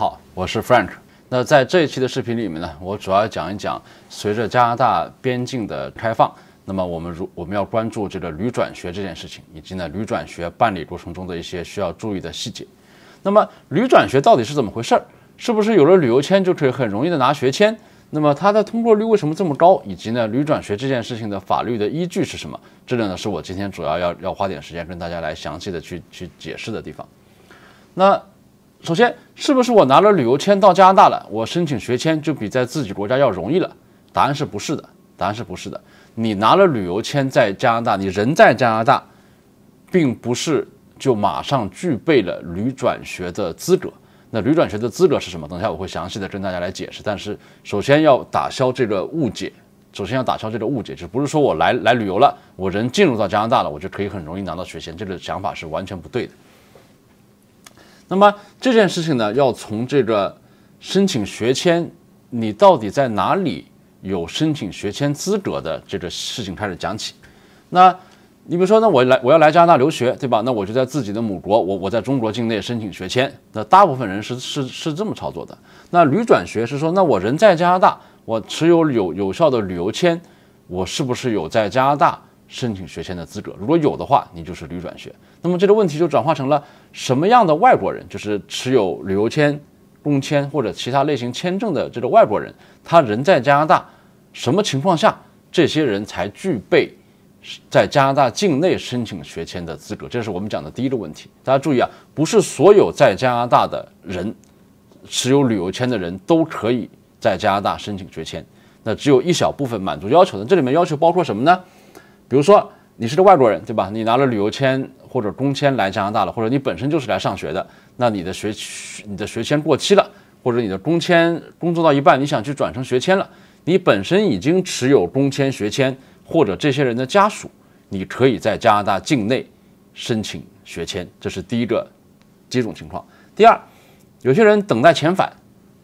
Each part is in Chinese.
好，我是 Frank。那在这一期的视频里面呢，我主要讲一讲随着加拿大边境的开放，那么我们要关注这个旅转学这件事情，以及呢旅转学办理过程中的一些需要注意的细节。那么旅转学到底是怎么回事？是不是有了旅游签就可以很容易的拿学签？ 那么它的通过率为什么这么高？以及呢，旅转学这件事情的法律的依据是什么？这个呢，是我今天主要要花点时间跟大家来详细的去解释的地方。那首先，是不是我拿了旅游签到加拿大了，我申请学签就比在自己国家要容易了？答案是不是的？答案是不是的？你拿了旅游签在加拿大，你人在加拿大，并不是就马上具备了旅转学的资格。 那旅转学的资格是什么？等一下我会详细的跟大家来解释。但是首先要打消这个误解，就不是说我来旅游了，我人进入到加拿大了，我就可以很容易拿到学签，这个想法是完全不对的。那么这件事情呢，要从这个申请学签，你到底在哪里有申请学签资格的这个事情开始讲起。那 你比如说，那我要来加拿大留学，对吧？那我就在自己的母国，我在中国境内申请学签。那大部分人是这么操作的。那旅转学是说，那我人在加拿大，我持有有效的旅游签，我是不是有在加拿大申请学签的资格？如果有的话，你就是旅转学。那么这个问题就转化成了什么样的外国人，就是持有旅游签、工签或者其他类型签证的这个外国人，他人在加拿大，什么情况下这些人才具备 在加拿大境内申请学签的资格，这是我们讲的第一个问题。大家注意啊，不是所有在加拿大的人持有旅游签的人都可以在加拿大申请学签，那只有一小部分满足要求的。这里面要求包括什么呢？比如说你是个外国人，对吧？你拿了旅游签或者工签来加拿大了，或者你本身就是来上学的，那你的学签过期了，或者你的工签工作到一半，你想去转成学签了，你本身已经持有工签、学签， 或者这些人的家属，你可以在加拿大境内申请学签，这是第一个几种情况。第二，有些人等待遣返，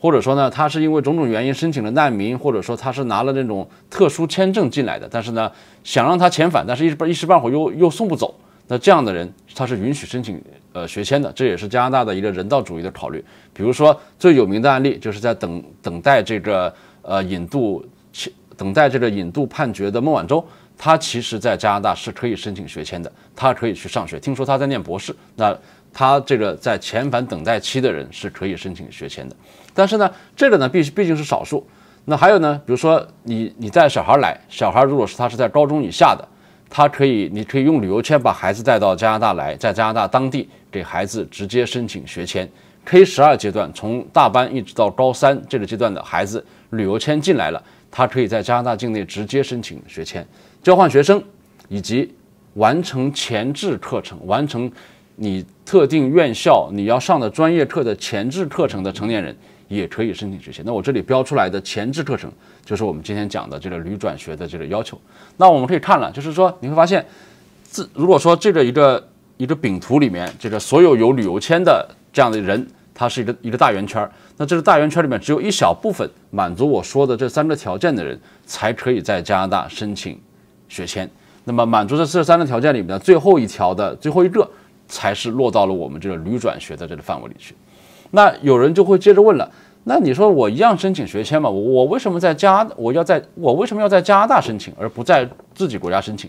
或者说呢，他是因为种种原因申请了难民，或者说他是拿了那种特殊签证进来的，但是呢，想让他遣返，但是一时半会又送不走。那这样的人，他是允许申请学签的，这也是加拿大的一个人道主义的考虑。比如说最有名的案例，就是在等待这个引渡判决的孟晚舟，他其实在加拿大是可以申请学签的，他可以去上学。听说他在念博士，那他这个在遣返等待期的人是可以申请学签的。但是呢，这个呢毕竟是少数。那还有呢，比如说你带小孩来，小孩如果是他是在高中以下的，你可以用旅游签把孩子带到加拿大来，在加拿大当地给孩子直接申请学签。 K12阶段，从大班一直到高三这个阶段的孩子，旅游签进来了，他可以在加拿大境内直接申请学签。交换学生以及完成前置课程、完成你特定院校你要上的专业课的前置课程的成年人，也可以申请学签。那我这里标出来的前置课程，就是我们今天讲的这个旅转学的这个要求。那我们可以看了，就是说你会发现，如果说这个一个饼图里面，这个所有有旅游签的 这样的人，他是一个大圆圈，那这个大圆圈里面只有一小部分满足我说的这三个条件的人，才可以在加拿大申请学签。那么满足这三个条件里面的最后一条的最后一个，才是落到了我们这个旅转学的这个范围里去。那有人就会接着问了，那你说我一样申请学签嘛？我为什么要在加拿大申请，而不在自己国家申请？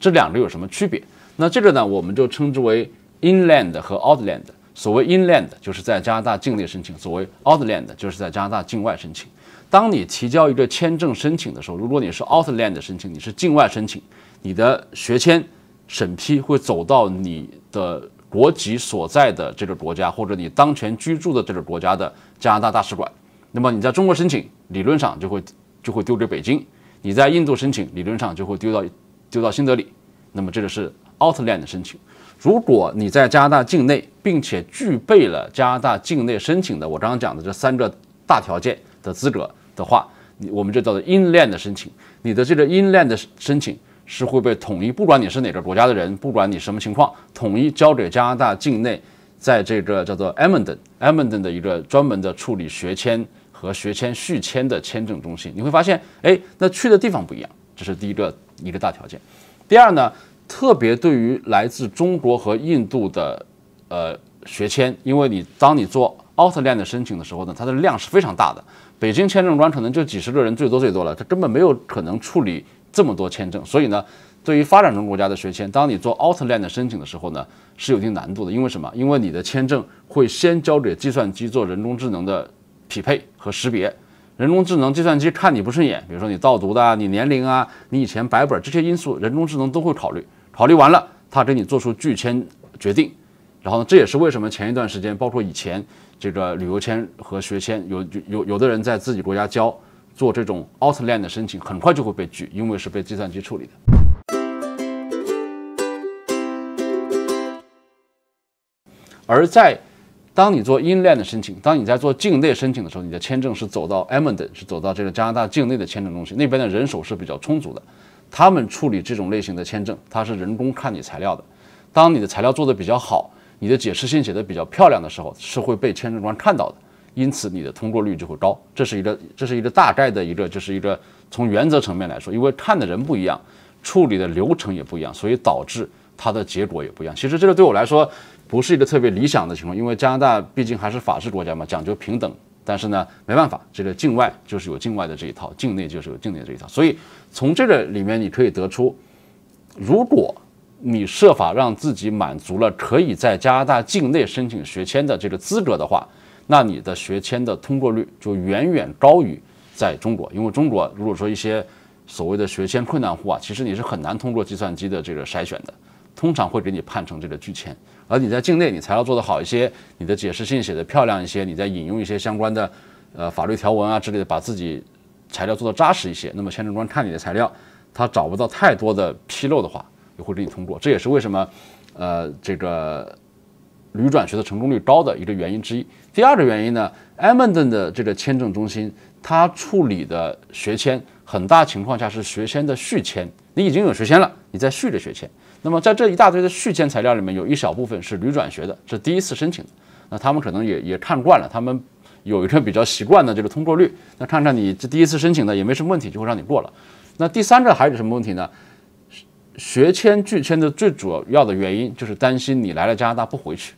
这两个有什么区别？那这个呢，我们就称之为 inland 和 outland。 所谓 inland 就是在加拿大境内申请，所谓 outland 就是在加拿大境外申请。当你提交一个签证申请的时候，如果你是 outland 申请，你是境外申请，你的学签审批会走到你的国籍所在的这个国家，或者你当前居住的这个国家的加拿大大使馆。那么你在中国申请，理论上就会丢给北京；你在印度申请，理论上就会丢到新德里。那么这个是 outland 申请。 如果你在加拿大境内，并且具备了加拿大境内申请的我刚刚讲的这三个大条件的资格的话，我们这叫做 inland 申请。你的这个 inland 申请是会被统一，不管你是哪个国家的人，不管你什么情况，统一交给加拿大境内，在这个叫做 Edmonton 的一个专门的处理学签和学签续签的签证中心。你会发现，哎，那去的地方不一样，这是第一个大条件。第二呢？ 特别对于来自中国和印度的学签，因为当你做 outland 的申请的时候呢，它的量是非常大的。北京签证官可能就几十个人，最多，它根本没有可能处理这么多签证。所以呢，对于发展中国家的学签，当你做 outland 的申请的时候呢，是有一定难度的。因为什么？因为你的签证会先交给计算机做人工智能的匹配和识别。 人工智能、计算机看你不顺眼，比如说你盗读的啊、你年龄啊、你以前白本这些因素，人工智能都会考虑。考虑完了，它给你做出拒签决定。然后呢，这也是为什么前一段时间，包括以前这个旅游签和学签，有的人在自己国家交做这种 outland 的申请，很快就会被拒，因为是被计算机处理的。 而在当你做 inland 的申请，当你在做境内申请的时候，你的签证是走到 Edmonton， 是走到这个加拿大境内的签证中心，那边的人手是比较充足的。他们处理这种类型的签证，它是人工看你材料的。当你的材料做得比较好，你的解释信写得比较漂亮的时候，是会被签证官看到的，因此你的通过率就会高。这是一个大概的就是从原则层面来说，因为看的人不一样，处理的流程也不一样，所以导致它的结果也不一样。其实这个对我来说 不是一个特别理想的情况，因为加拿大毕竟还是法治国家嘛，讲究平等。但是呢，没办法，这个境外就是有境外的这一套，境内就是有境内的这一套。所以从这个里面你可以得出，如果你设法让自己满足了可以在加拿大境内申请学签的这个资格的话，那你的学签的通过率就远远高于在中国。因为中国如果说一些所谓的学签困难户啊，其实你是很难通过计算机的这个筛选的。 通常会给你判成这个拒签，而你在境内，你材料做得好一些，你的解释信写得漂亮一些，你在引用一些相关的法律条文啊之类的，把自己材料做得扎实一些，那么签证官看你的材料，他找不到太多的纰漏的话，也会给你通过。这也是为什么这个旅转学的成功率高的一个原因之一。第二个原因呢，Edmonton的这个签证中心，它处理的学签很大情况下是学签的续签，你已经有学签了，你再续着学签。 那么在这一大堆的续签材料里面，有一小部分是旅转学的，是第一次申请的。那他们可能也看惯了，他们有一个比较习惯的这个通过率。那看看你这第一次申请的也没什么问题，就会让你过了。那第三个还有什么问题呢？学签拒签的最主要的原因就是担心你来了加拿大不回去，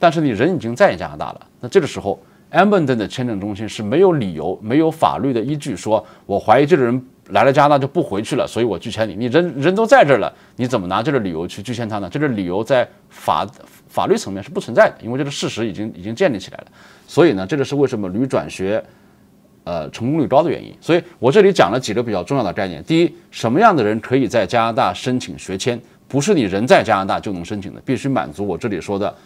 但是你人已经在加拿大了。那这个时候 ，Edmonton 的签证中心是没有理由、没有法律的依据说，我怀疑这个人 来了加拿大就不回去了，所以我拒签你。你人都在这儿了，你怎么拿这个理由去拒签他呢？这个理由在法律层面是不存在的，因为这个事实已经建立起来了。所以呢，这个是为什么旅转学成功率高的原因。所以我这里讲了几个比较重要的概念：第一，什么样的人可以在加拿大申请学签？不是你人在加拿大就能申请的，必须满足我这里说的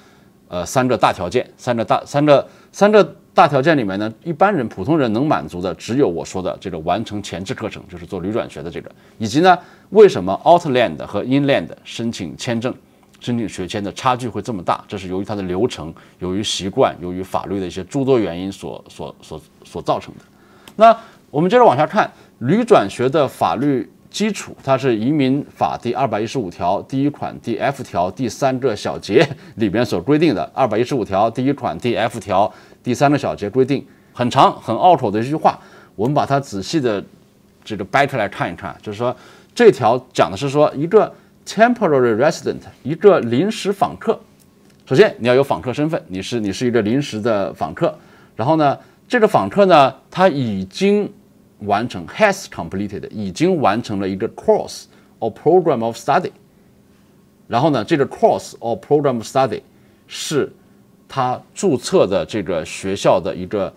三个大条件。三个大条件里面呢，一般人、普通人能满足的，只有我说的这个完成前置课程，就是做旅转学的这个，以及呢，为什么 outland 和 inland 申请签证、申请学签的差距会这么大？这是由于它的流程、由于习惯、由于法律的一些诸多原因所造成的。那我们接着往下看，旅转学的法律基础，它是移民法第215条第一款第 F 条第3个小节里面所规定的。215条第一款第 F 条 第3个小节规定很长很拗口的一句话，我们把它仔细的这个掰开来看一看，就是说这条讲的是说一个 temporary resident， 一个临时访客。首先你要有访客身份，你是一个临时的访客。然后呢，这个访客呢，他已经完成 has completed， 已经完成了一个 course or program of study。然后呢，这个 course or program of study 是 他注册的这个学校的一个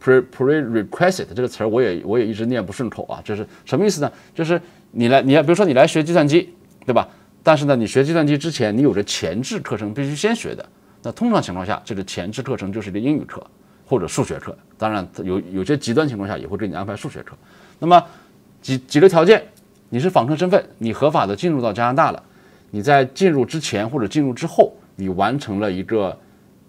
prerequisite 这个词儿，我也一直念不顺口啊，这是什么意思呢？就是你来，比如说你来学计算机，对吧？但是呢，你学计算机之前，你有着前置课程必须先学的。那通常情况下，这个前置课程就是一个英语课或者数学课，当然有些极端情况下也会给你安排数学课。那么几个条件：你是访客身份，你合法的进入到加拿大了；你在进入之前或者进入之后， 你完成了一个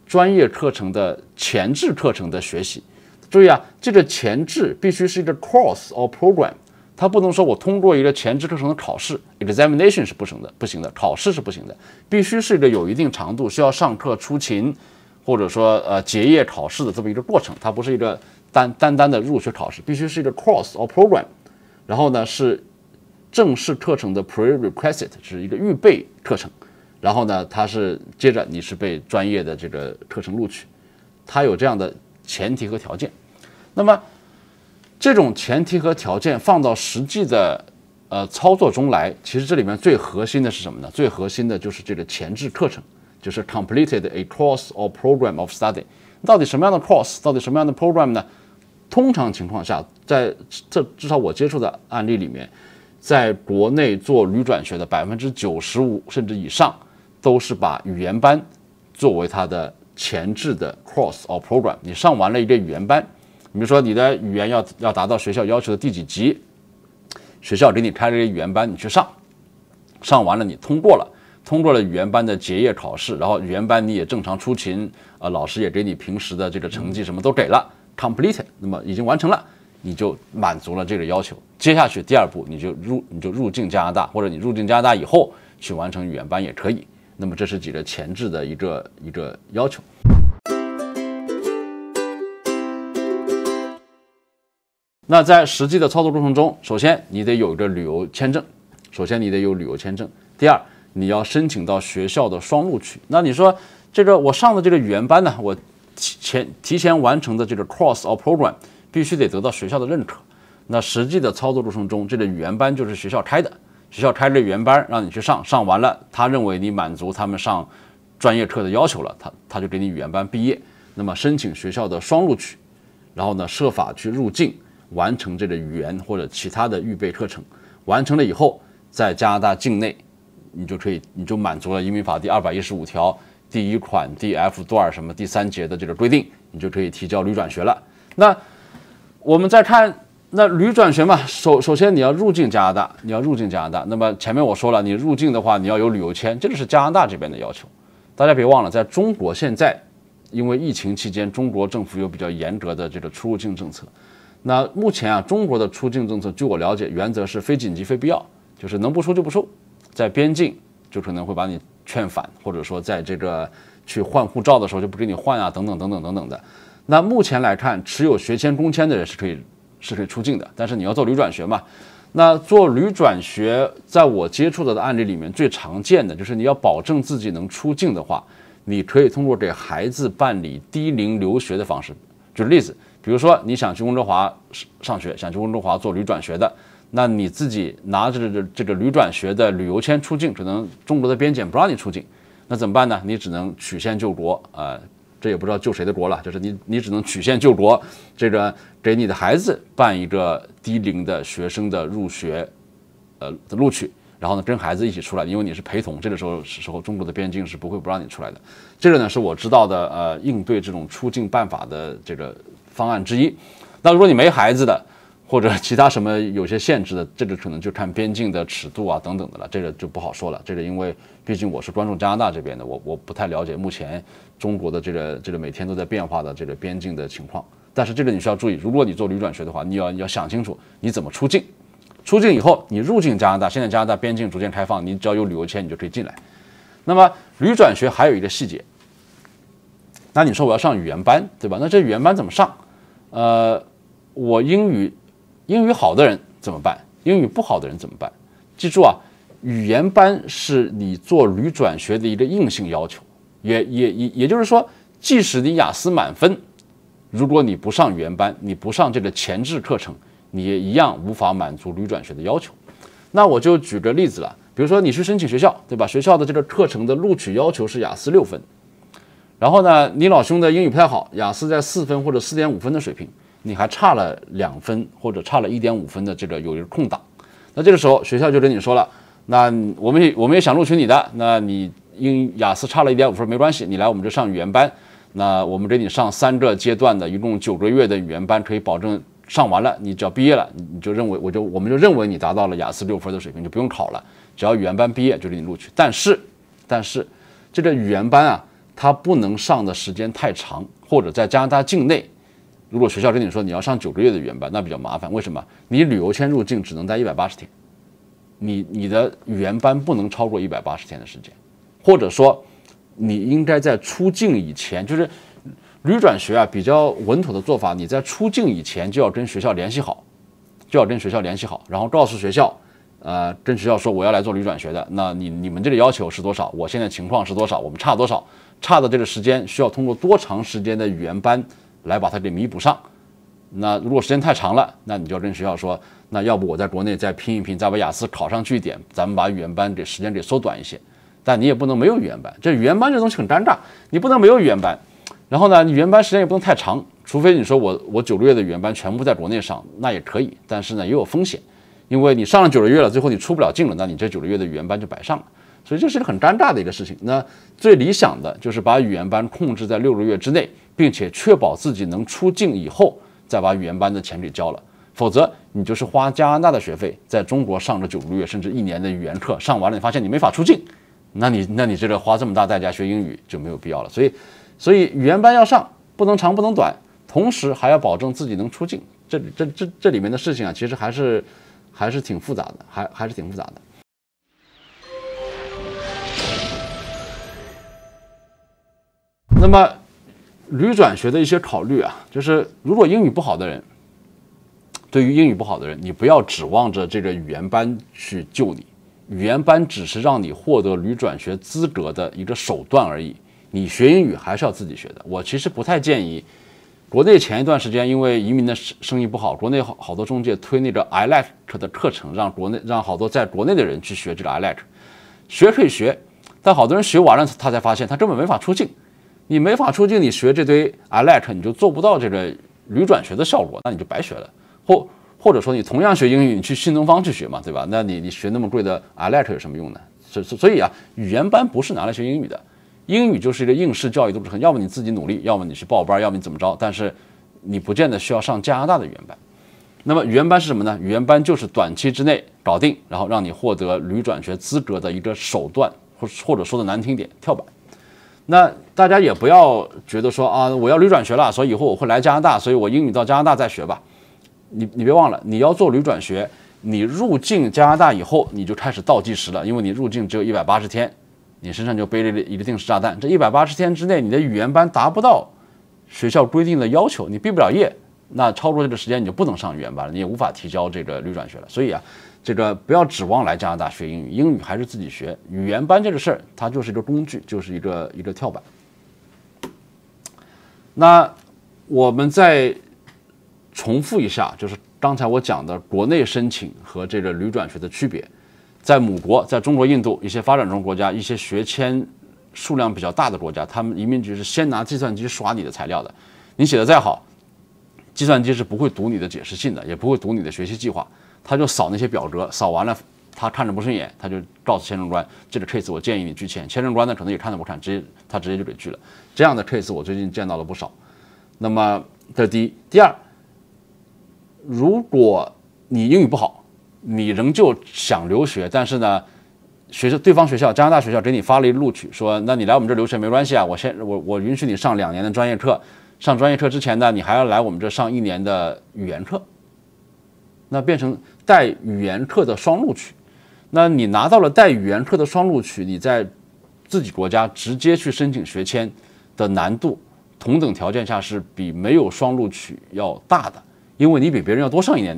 专业课程的前置课程的学习，注意啊，这个前置必须是一个 course or program， 它不能说我通过一个前置课程的考试 examination 是不行的，考试是不行的，必须是一个有一定长度需要上课出勤，或者说结业考试的这么一个过程，它不是一个单单的入学考试，必须是一个 course or program， 然后呢是正式课程的 prerequisite， 是一个预备课程。 然后呢，它是接着你是被专业的这个课程录取，它有这样的前提和条件。那么这种前提和条件放到实际的操作中来，其实这里面最核心的是什么呢？最核心的就是这个前置课程，就是 completed a course or program of study。到底什么样的 course， 到底什么样的 program 呢？通常情况下，在这至少我接触的案例里面，在国内做旅转学的95%甚至以上，都是把语言班作为它的前置的 course or program。你上完了一个语言班，比如说你的语言要达到学校要求的第几级。学校给你开了一个语言班，你去上，上完了你通过了语言班的结业考试，然后语言班你也正常出勤，老师也给你平时的这个成绩什么都给了 ，completed， 那么已经完成了，你就满足了这个要求。接下去第二步，你就入境加拿大，或者你入境加拿大以后去完成语言班也可以。那么这是几个前置的一个要求。那在实际的操作过程中，首先你得有一个旅游签证，第二，你要申请到学校的双录取。那你说这个我上的这个语言班呢，我提前完成的这个 course or program 必须得得到学校的认可。那实际的操作过程中，这个语言班就是学校开的，学校开了语言班让你去上，上完了他认为你满足他们上专业课的要求了，他就给你语言班毕业。那么申请学校的双录取，然后呢设法去入境。完成这个语言或者其他的预备课程，完成了以后，在加拿大境内，你就满足了移民法第215条第1款 DF 段什么第3节的这个规定，你就可以提交旅转学了。那我们再看那旅转学嘛，首先你要入境加拿大。那么前面我说了，你入境的话你要有旅游签，这个是加拿大这边的要求。大家别忘了，在中国现在因为疫情期间，中国政府有比较严格的这个出入境政策。那目前啊，中国的出境政策，据我了解，原则是非紧急非必要，就是能不出就不出，在边境就可能会把你劝返，或者说在这个去换护照的时候就不给你换啊，等等的。那目前来看，持有学签、工签的人是可以出境的，但是你要做旅转学嘛。那做旅转学，在我接触的案例里面，最常见的就是你要保证自己能出境的话，你可以通过给孩子办理低龄留学的方式。举个例子。比如说你想去温哥华上学，想去温哥华做旅转学的，那你自己拿着这个旅转学的旅游签出境，可能中国的边检不让你出境，那怎么办呢？你只能曲线救国，这也不知道救谁的国了，就是你只能曲线救国，这个给你的孩子办一个低龄的学生的入学，的录取，然后呢跟孩子一起出来，因为你是陪同，这个时候中国的边境是不让你出来的。这个呢是我知道的应对这种出境办法的这个。方案之一。那如果你没孩子的，或者其他什么有些限制的，这个可能就看边境的尺度啊等等的了，这个就不好说了。这个因为毕竟我是关注加拿大这边的，我不太了解目前中国的这个每天都在变化的这个边境的情况。但是这个你需要注意，如果你做旅转学的话，你要想清楚你怎么出境。出境以后，你入境加拿大，现在加拿大边境逐渐开放，你只要有旅游签你就可以进来。那么旅转学还有一个细节，那你说我要上语言班，对吧？那这语言班怎么上？我英语好的人怎么办？英语不好的人怎么办？记住啊，语言班是你做旅转学的一个硬性要求，也就是说，即使你雅思满分，如果你不上语言班，你不上这个前置课程，你也一样无法满足旅转学的要求。那我就举个例子了，比如说你去申请学校，对吧？学校的这个课程的录取要求是雅思6分。然后呢，你老兄的英语不太好，雅思在4分或者4.5分的水平，你还差了2分或者差了1.5分的这个有一个空档。那这个时候学校就跟你说了，那我们也想录取你的，那你雅思差了1.5分没关系，你来我们这上语言班，那我们给你上3个阶段的，一共9个月的语言班，可以保证上完了，你只要毕业了，你就认为我们就认为你达到了雅思6分的水平，就不用考了，只要语言班毕业就给你录取。但是这个语言班啊。它不能上的时间太长，或者在加拿大境内，如果学校跟你说你要上9个月的语言班，那比较麻烦。为什么？你旅游签入境只能待180天，你的语言班不能超过180天的时间，或者说你应该在出境以前，就是旅转学啊比较稳妥的做法，你在出境以前就要跟学校联系好，然后告诉学校。跟学校说我要来做旅转学的，那你们这个要求是多少？我现在情况是多少？我们差多少？差的这个时间需要通过多长时间的语言班来把它给弥补上。那如果时间太长了，那你就要跟学校说，那要不我在国内再拼一拼，再把雅思考上去一点，咱们把语言班给时间给缩短一些。但你也不能没有语言班，这语言班这东西很尴尬，你不能没有语言班。然后呢，语言班时间也不能太长，除非你说我9个月的语言班全部在国内上，那也可以，但是呢也有风险，因为你上了9个月了，最后你出不了境了，那你这9个月的语言班就白上了。所以这是个很尴尬的一个事情。那最理想的就是把语言班控制在6个月之内，并且确保自己能出境以后再把语言班的钱给交了，否则你就是花加拿大的学费，在中国上了9个月甚至1年的语言课，上完了你发现你没法出境，那你这个花这么大代价学英语就没有必要了。所以语言班要上，不能长不能短，同时还要保证自己能出境。这里面的事情啊，其实还是挺复杂的，还是挺复杂的。那么，旅转学的一些考虑啊，就是如果英语不好的人，对于英语不好的人，你不要指望着这个语言班去救你，语言班只是让你获得旅转学资格的一个手段而已。你学英语还是要自己学的。我其实不太建议，国内前一段时间因为移民的生意不好，国内好多中介推那个 IELTS 的课程，让好多在国内的人去学这个 IELTS， 学可以学，但好多人学完了他才发现他根本没法出境。你没法出境，你学这堆 IELTS 你就做不到这个旅转学的效果，那你就白学了。或者说你同样学英语，你去新东方去学嘛，对吧？那你学那么贵的 IELTS 有什么用呢？所以啊，语言班不是拿来学英语的。英语就是一个应试教育的过程，要么你自己努力，要么你去报班，要么你怎么着，但是你不见得需要上加拿大的语言班。那么语言班是什么呢？语言班就是短期之内搞定，然后让你获得旅转学资格的一个手段，或者说的难听点，跳板。那大家也不要觉得说啊，我要旅转学了，所以以后我会来加拿大，所以我英语到加拿大再学吧。你别忘了，你要做旅转学，你入境加拿大以后你就开始倒计时了，因为你入境只有180天。你身上就背着一个定时炸弹，这180天之内，你的语言班达不到学校规定的要求，你毕不了业，那超过这个时间你就不能上语言班了，你也无法提交这个旅转学了。所以啊，这个不要指望来加拿大学英语，英语还是自己学。语言班这个事儿，它就是一个工具，就是一个跳板。那我们再重复一下，就是刚才我讲的国内申请和这个旅转学的区别。在母国，在中国、印度一些发展中国家，一些学签数量比较大的国家，他们移民局是先拿计算机刷你的材料的。你写的再好，计算机是不会读你的解释信的，也不会读你的学习计划，他就扫那些表格，扫完了他看着不顺眼，他就告诉签证官，这个 case 我建议你拒签。签证官呢可能也看都不看，直接就给拒了。这样的 case 我最近见到了不少。那么这是第一，第二，如果你英语不好，你仍旧想留学，但是呢，对方学校加拿大学校给你发了一录取，说那你来我们这留学没关系啊，我允许你上2年的专业课，上专业课之前呢，你还要来我们这上1年的语言课，那变成带语言课的双录取。那你拿到了带语言课的双录取，你在自己国家直接去申请学签的难度，同等条件下是比没有双录取要大的，因为你比别人要多上一年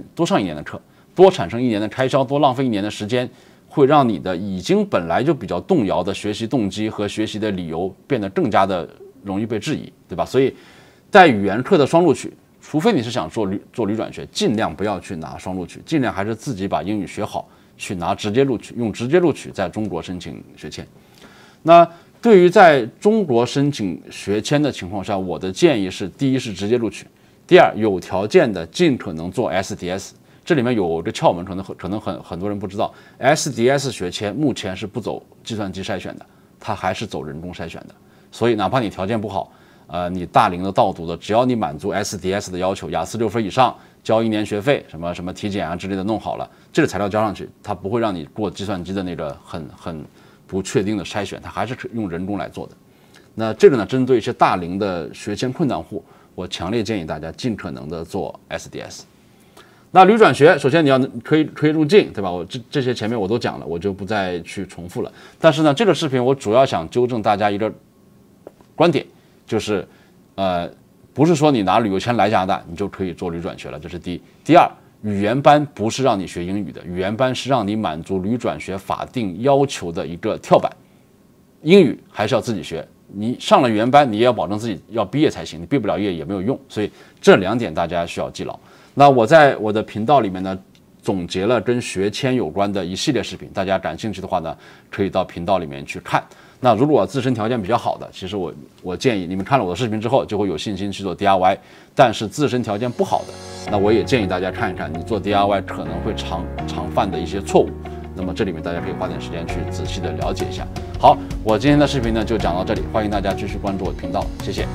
的课。多产生1年的开销，多浪费1年的时间，会让你的已经本来就比较动摇的学习动机和学习的理由变得更加的容易被质疑，对吧？所以，带语言课的双录取，除非你是想做旅转学，尽量不要去拿双录取，尽量还是自己把英语学好，去拿直接录取，用直接录取在中国申请学签。那对于在中国申请学签的情况下，我的建议是：第一是直接录取，第二有条件的尽可能做 SDS。这里面有个窍门，可能很多人不知道 ，SDS 学签目前是不走计算机筛选的，它还是走人工筛选的。所以哪怕你条件不好，你大龄的、倒读的，只要你满足 SDS 的要求，雅思6分以上，交1年学费，什么什么体检啊之类的弄好了，这个材料交上去，它不会让你过计算机的那个很不确定的筛选，它还是用人工来做的。那这个呢，针对一些大龄的学签困难户，我强烈建议大家尽可能的做 SDS。那旅转学，首先你要可以入境，对吧？我这些前面我都讲了，我就不再去重复了。但是呢，这个视频我主要想纠正大家一个观点，就是，不是说你拿旅游签来加拿大，你就可以做旅转学了，这是第一。第二，语言班不是让你学英语的，语言班是让你满足旅转学法定要求的一个跳板，英语还是要自己学，你上了原班，你也要保证自己要毕业才行，你毕不了业也没有用。所以这两点大家需要记牢。那我在我的频道里面呢，总结了跟学签有关的一系列视频，大家感兴趣的话呢，可以到频道里面去看。那如果自身条件比较好的，其实我建议你们看了我的视频之后，就会有信心去做 DIY。但是自身条件不好的，那我也建议大家看一看你做 DIY 可能会常犯的一些错误。那么这里面大家可以花点时间去仔细的了解一下。好，我今天的视频呢就讲到这里，欢迎大家继续关注我的频道，谢谢。